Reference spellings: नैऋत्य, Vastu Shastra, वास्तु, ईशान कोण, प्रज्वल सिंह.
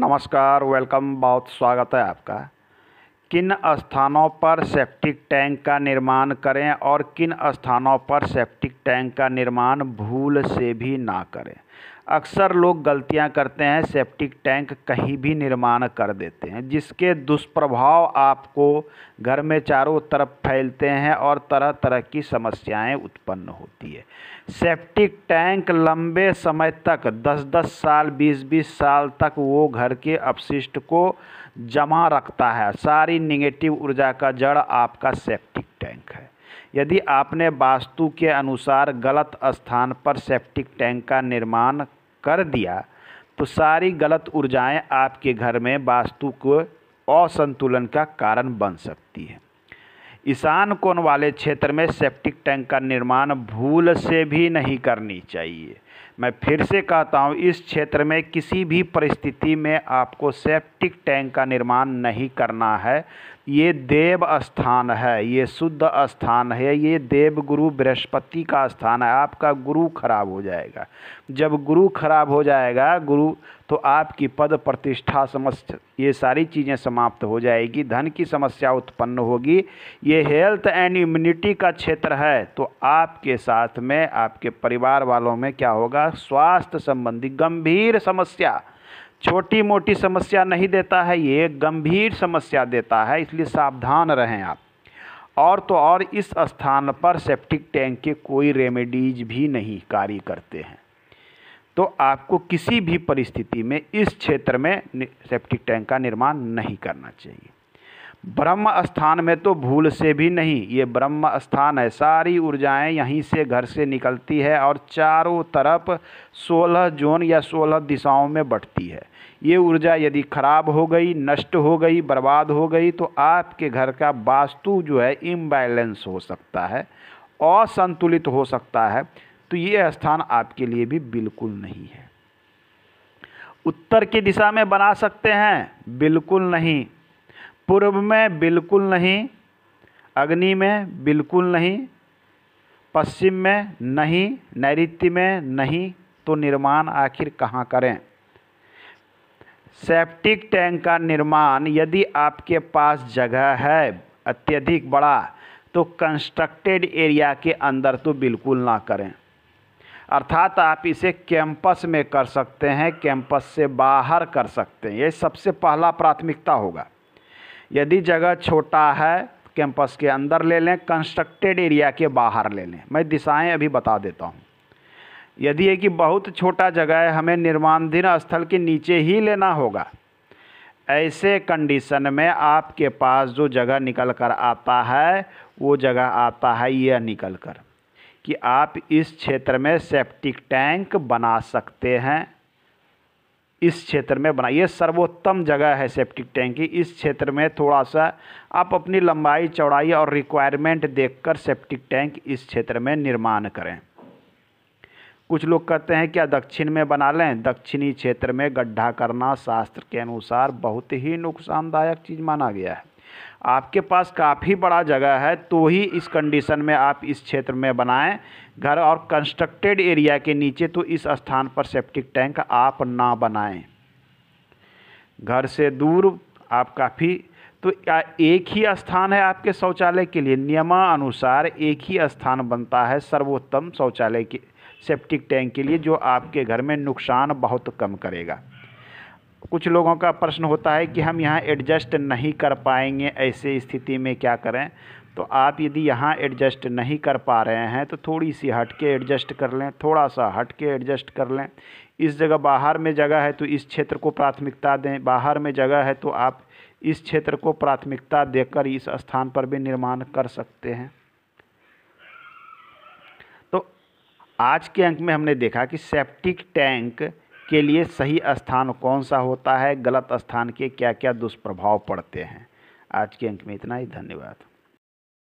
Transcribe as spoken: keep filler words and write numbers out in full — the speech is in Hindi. नमस्कार, वेलकम, बहुत स्वागत है आपका। किन स्थानों पर सेप्टिक टैंक का निर्माण करें और किन स्थानों पर सेप्टिक टैंक का निर्माण भूल से भी ना करें। अक्सर लोग गलतियां करते हैं, सेप्टिक टैंक कहीं भी निर्माण कर देते हैं, जिसके दुष्प्रभाव आपको घर में चारों तरफ फैलते हैं और तरह तरह की समस्याएं उत्पन्न होती है। सेप्टिक टैंक लंबे समय तक दस दस साल बीस बीस साल तक वो घर के अपशिष्ट को जमा रखता है। सारी नेगेटिव ऊर्जा का जड़ आपका सेप्टिक टैंक है। यदि आपने वास्तु के अनुसार गलत स्थान पर सेप्टिक टैंक का निर्माण कर दिया तो सारी गलत ऊर्जाएं आपके घर में वास्तु को असंतुलन का कारण बन सकती है। ईशान कोण वाले क्षेत्र में सेप्टिक टैंक का निर्माण भूल से भी नहीं करनी चाहिए। मैं फिर से कहता हूँ, इस क्षेत्र में किसी भी परिस्थिति में आपको सेप्टिक टैंक का निर्माण नहीं करना है। ये देव स्थान है, ये शुद्ध स्थान है, ये देव गुरु बृहस्पति का स्थान है। आपका गुरु खराब हो जाएगा। जब गुरु खराब हो जाएगा गुरु तो आपकी पद प्रतिष्ठा समस्या, ये सारी चीज़ें समाप्त हो जाएगी, धन की समस्या उत्पन्न होगी। ये हेल्थ एंड इम्यूनिटी का क्षेत्र है तो आपके साथ में आपके परिवार वालों में क्या होगा, स्वास्थ्य संबंधी गंभीर समस्या। छोटी मोटी समस्या नहीं देता है, ये गंभीर समस्या देता है, इसलिए सावधान रहें आप। और तो और इस स्थान पर सेप्टिक टैंक के कोई रेमेडीज भी नहीं कार्य करते हैं, तो आपको किसी भी परिस्थिति में इस क्षेत्र में सेप्टिक टैंक का निर्माण नहीं करना चाहिए। ब्रह्म स्थान में तो भूल से भी नहीं, ये ब्रह्म स्थान है, सारी ऊर्जाएं यहीं से घर से निकलती है और चारों तरफ सोलह जोन या सोलह दिशाओं में बंटती है। ये ऊर्जा यदि खराब हो गई, नष्ट हो गई, बर्बाद हो गई तो आपके घर का वास्तु जो है इम्बैलेंस हो सकता है, असंतुलित हो सकता है, तो ये स्थान आपके लिए भी बिल्कुल नहीं है। उत्तर की दिशा में बना सकते हैं, बिल्कुल नहीं। पूर्व में बिल्कुल नहीं, अग्नि में बिल्कुल नहीं, पश्चिम में नहीं, नैऋत्य में नहीं, तो निर्माण आखिर कहाँ करें। सेप्टिक टैंक का निर्माण यदि आपके पास जगह है अत्यधिक बड़ा तो कंस्ट्रक्टेड एरिया के अंदर तो बिल्कुल ना करें, अर्थात आप इसे कैंपस में कर सकते हैं, कैंपस से बाहर कर सकते हैं, ये सबसे पहला प्राथमिकता होगा। यदि जगह छोटा है कैंपस के अंदर ले लें, कंस्ट्रक्टेड एरिया के बाहर ले लें। मैं दिशाएं अभी बता देता हूँ। यदि ये कि बहुत छोटा जगह है, हमें निर्माणाधीन स्थल के नीचे ही लेना होगा, ऐसे कंडीशन में आपके पास जो जगह निकल कर आता है वो जगह आता है यह निकल कर कि आप इस क्षेत्र में सेप्टिक टैंक बना सकते हैं। इस क्षेत्र में बना, ये सर्वोत्तम जगह है सेप्टिक टैंक की। इस क्षेत्र में थोड़ा सा आप अपनी लंबाई चौड़ाई और रिक्वायरमेंट देखकर सेप्टिक टैंक इस क्षेत्र में निर्माण करें। कुछ लोग कहते हैं क्या दक्षिण में बना लें, दक्षिणी क्षेत्र में गड्ढा करना शास्त्र के अनुसार बहुत ही नुकसानदायक चीज़ माना गया है। आपके पास काफ़ी बड़ा जगह है तो ही इस कंडीशन में आप इस क्षेत्र में बनाएं घर, और कंस्ट्रक्टेड एरिया के नीचे तो इस स्थान पर सेप्टिक टैंक आप ना बनाएं। घर से दूर आप काफ़ी, तो एक ही स्थान है आपके शौचालय के लिए, नियमानुसार एक ही स्थान बनता है सर्वोत्तम शौचालय के सेप्टिक टैंक के लिए, जो आपके घर में नुकसान बहुत कम करेगा। कुछ लोगों का प्रश्न होता है कि हम यहाँ एडजस्ट नहीं कर पाएंगे, ऐसे स्थिति में क्या करें। तो आप यदि यहाँ एडजस्ट नहीं कर पा रहे हैं तो थोड़ी सी हट के एडजस्ट कर लें, थोड़ा सा हट के एडजस्ट कर लें। इस जगह बाहर में जगह है तो इस क्षेत्र को प्राथमिकता दें, बाहर में जगह है तो आप इस क्षेत्र को प्राथमिकता देकर इस स्थान पर भी निर्माण कर सकते हैं। तो आज के अंक में हमने देखा कि सेप्टिक टैंक के लिए सही स्थान कौन सा होता है, गलत स्थान के क्या क्या दुष्प्रभाव पड़ते हैं। आज के अंक में इतना ही, धन्यवाद।